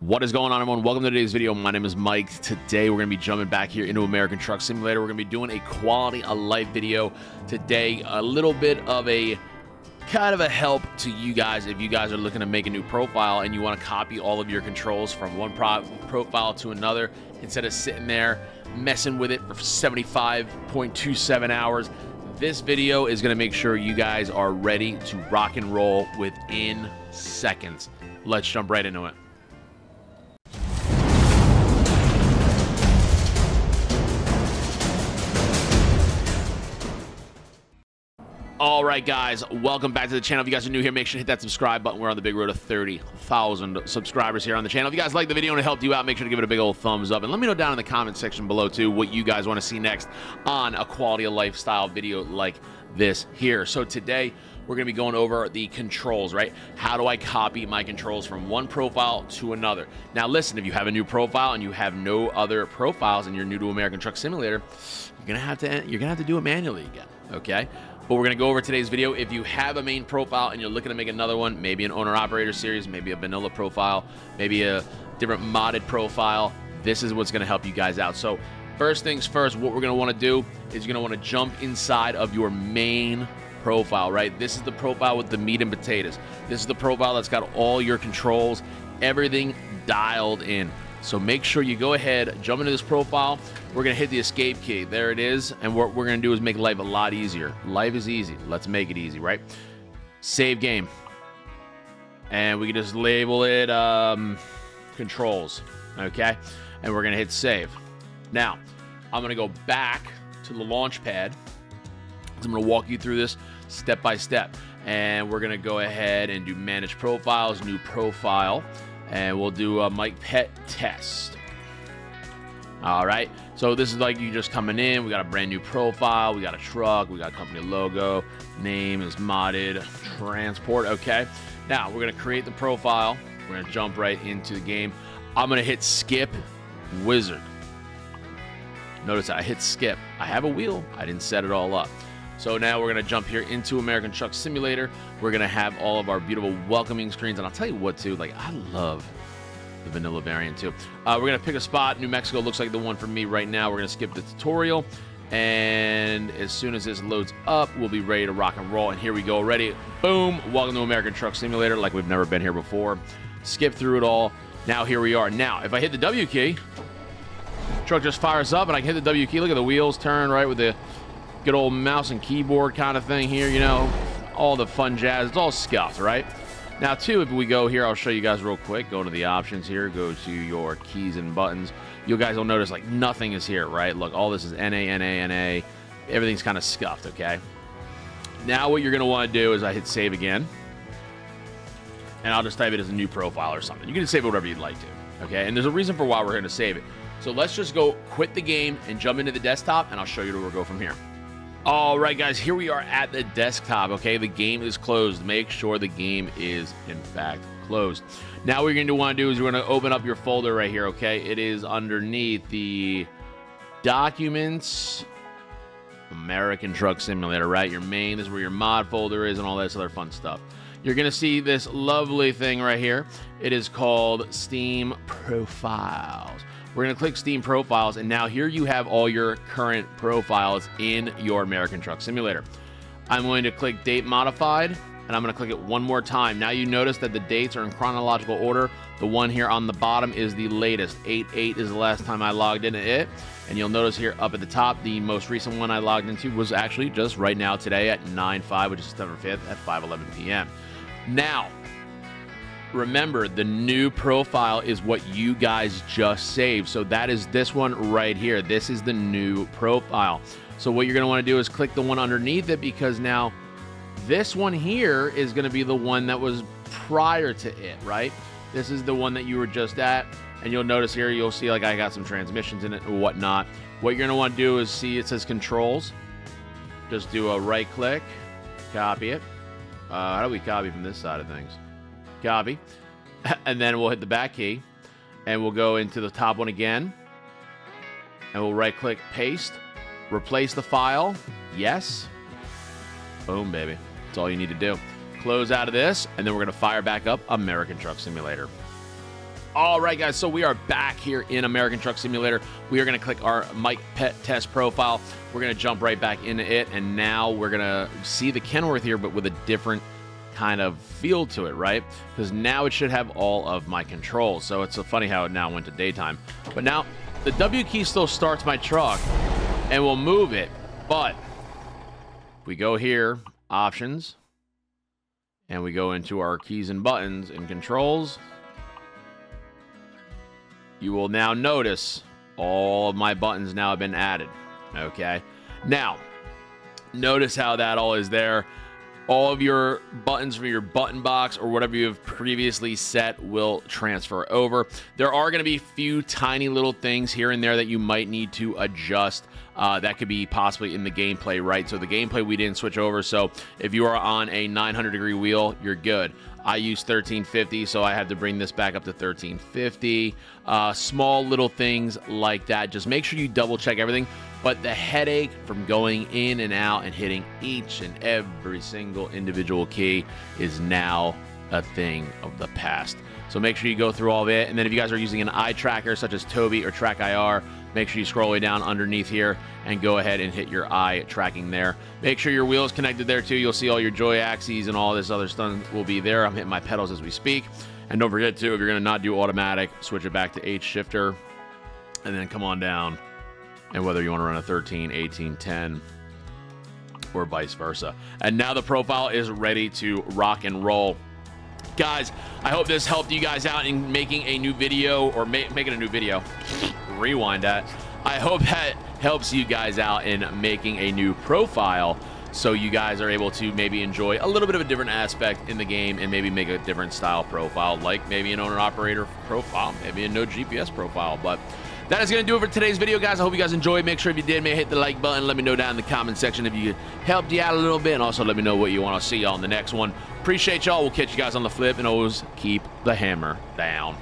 What is going on, everyone? Welcome to today's video. My name is Mike. Today we're going to be jumping back here into American Truck Simulator. We're going to be doing a quality of life video today. A little bit of a kind of a help to you guys if you guys are looking to make a new profile and you want to copy all of your controls from one profile to another instead of sitting there messing with it for 75.27 hours. This video is going to make sure you guys are ready to rock and roll within seconds. Let's jump right into it. All right, guys, welcome back to the channel. If you guys are new here, make sure to hit that subscribe button. We're on the big road to 30,000 subscribers here on the channel. If you guys like the video and it helped you out, make sure to give it a big old thumbs up. And let me know down in the comment section below, too, what you guys want to see next on a quality of lifestyle video like this here. So today, we're going to be going over the controls, right? How do I copy my controls from one profile to another? Now, listen, if you have a new profile and you have no other profiles and you're new to American Truck Simulator, you're going to have to do it manually again, okay? But we're gonna go over today's video. If you have a main profile and you're looking to make another one, maybe an owner-operator series, maybe a vanilla profile, maybe a different modded profile, this is what's gonna help you guys out. So first things first, what we're gonna wanna do is you're gonna wanna jump inside of your main profile, right? This is the profile with the meat and potatoes. This is the profile that's got all your controls, everything dialed in. So make sure you go ahead, jump into this profile. We're going to hit the escape key. There it is. And what we're going to do is make life a lot easier. Life is easy. Let's make it easy, right? Save game. And we can just label it controls, okay? And we're going to hit save. Now, I'm going to go back to the launch pad. I'm going to walk you through this step by step. And we're going to go ahead and do manage profiles, new profile. And we'll do a Mike Pet test. All right, so this is like you just coming in. We got a brand new profile. We got a truck. We got a company logo. Name is modded transport. Okay, now we're going to create the profile. We're going to jump right into the game. I'm going to hit skip wizard. Notice I hit skip. I have a wheel. I didn't set it all up. So now we're going to jump here into American Truck Simulator. We're going to have all of our beautiful welcoming screens. And I'll tell you what, too. Like, I love the vanilla variant, too. We're going to pick a spot. New Mexico looks like the one for me right now. We're going to skip the tutorial. And as soon as this loads up, we'll be ready to rock and roll. And here we go already. Boom. Welcome to American Truck Simulator like we've never been here before. Skip through it all. Now here we are. Now, if I hit the W key, truck just fires up. And I can hit the W key. Look at the wheels turn right with the good old mouse and keyboard kind of thing here, you know, all the fun jazz. It's all scuffed, right? Now, too, if we go here, I'll show you guys real quick. Go to the options here. Go to your keys and buttons. You guys will notice, like, nothing is here, right? Look, all this is NA. Everything's kind of scuffed, okay? Now what you're going to want to do is I hit save again. And I'll just type it as a new profile or something. You can save it whatever you'd like to, okay? And there's a reason for why we're going to save it. So let's just go quit the game and jump into the desktop, and I'll show you where we'll go from here. All right, guys, here we are at the desktop, okay? The game is closed. Make sure the game is, in fact, closed. Now what you're going to want to do is you're going to open up your folder right here, okay? It is underneath the Documents, American Truck Simulator, right? Your main, this is where your mod folder is and all this other fun stuff. You're going to see this lovely thing right here. It is called Steam Profiles. We're going to click Steam Profiles, and now here you have all your current profiles in your American Truck Simulator. I'm going to click Date Modified, and I'm going to click it one more time. Now you notice that the dates are in chronological order. The one here on the bottom is the latest. 8/8 is the last time I logged into it, and you'll notice here up at the top, the most recent one I logged into was actually just right now today at 9/5, which is September 5th at 5:11 p.m. Now, remember, the new profile is what you guys just saved. So that is this one right here. This is the new profile. So what you're going to want to do is click the one underneath it, because now this one here is going to be the one that was prior to it, right? This is the one that you were just at. And you'll notice here, you'll see like I got some transmissions in it and whatnot. What you're going to want to do is see it says controls. Just do a right click, copy it. How do we copy from this side of things? Copy, and then we'll hit the back key, and we'll go into the top one again, and we'll right click, paste, replace the file, yes, boom, baby. That's all you need to do. Close out of this, and then we're going to fire back up American Truck Simulator. All right, guys, so we are back here in American Truck Simulator. We are going to click our Mike Pet Test Profile. We're going to jump right back into it, and now we're going to see the Kenworth here, but with a different kind of feel to it, right? Because now it should have all of my controls. So it's so funny how it now went to daytime. But now the W key still starts my truck, and we'll move it. But we go here, options, and we go into our keys and buttons and controls. You will now notice all of my buttons now have been added, okay? Now, notice how that all is there. All of your buttons from your button box or whatever you've previously set will transfer over. There are gonna be a few tiny little things here and there that you might need to adjust. That could be possibly in the gameplay, right? So the gameplay we didn't switch over. So if you are on a 900-degree wheel, you're good. I use 1350, so I had to bring this back up to 1350. Small little things like that. Just make sure you double check everything. But the headache from going in and out and hitting each and every single individual key is now a thing of the past. So make sure you go through all of it. And then if you guys are using an eye tracker such as Tobii or TrackIR, make sure you scroll way down underneath here and go ahead and hit your eye tracking there. Make sure your wheel is connected there too. You'll see all your joy axes and all this other stuff will be there. I'm hitting my pedals as we speak. And don't forget too, if you're gonna not do automatic, switch it back to H shifter and then come on down. And whether you wanna run a 13, 18, 10, or vice versa. And now the profile is ready to rock and roll. Guys, I hope this helped you guys out in making a new video or making a new video. Rewind that. I hope that helps you guys out in making a new profile so you guys are able to maybe enjoy a little bit of a different aspect in the game and maybe make a different style profile, like maybe an owner-operator profile, maybe a no GPS profile. But that is going to do it for today's video, guys. I hope you guys enjoyed. Make sure if you did, man, hit the like button. Let me know down in the comment section if you helped you out a little bit. And also let me know what you want to see on the next one. Appreciate y'all. We'll catch you guys on the flip. And always keep the hammer down.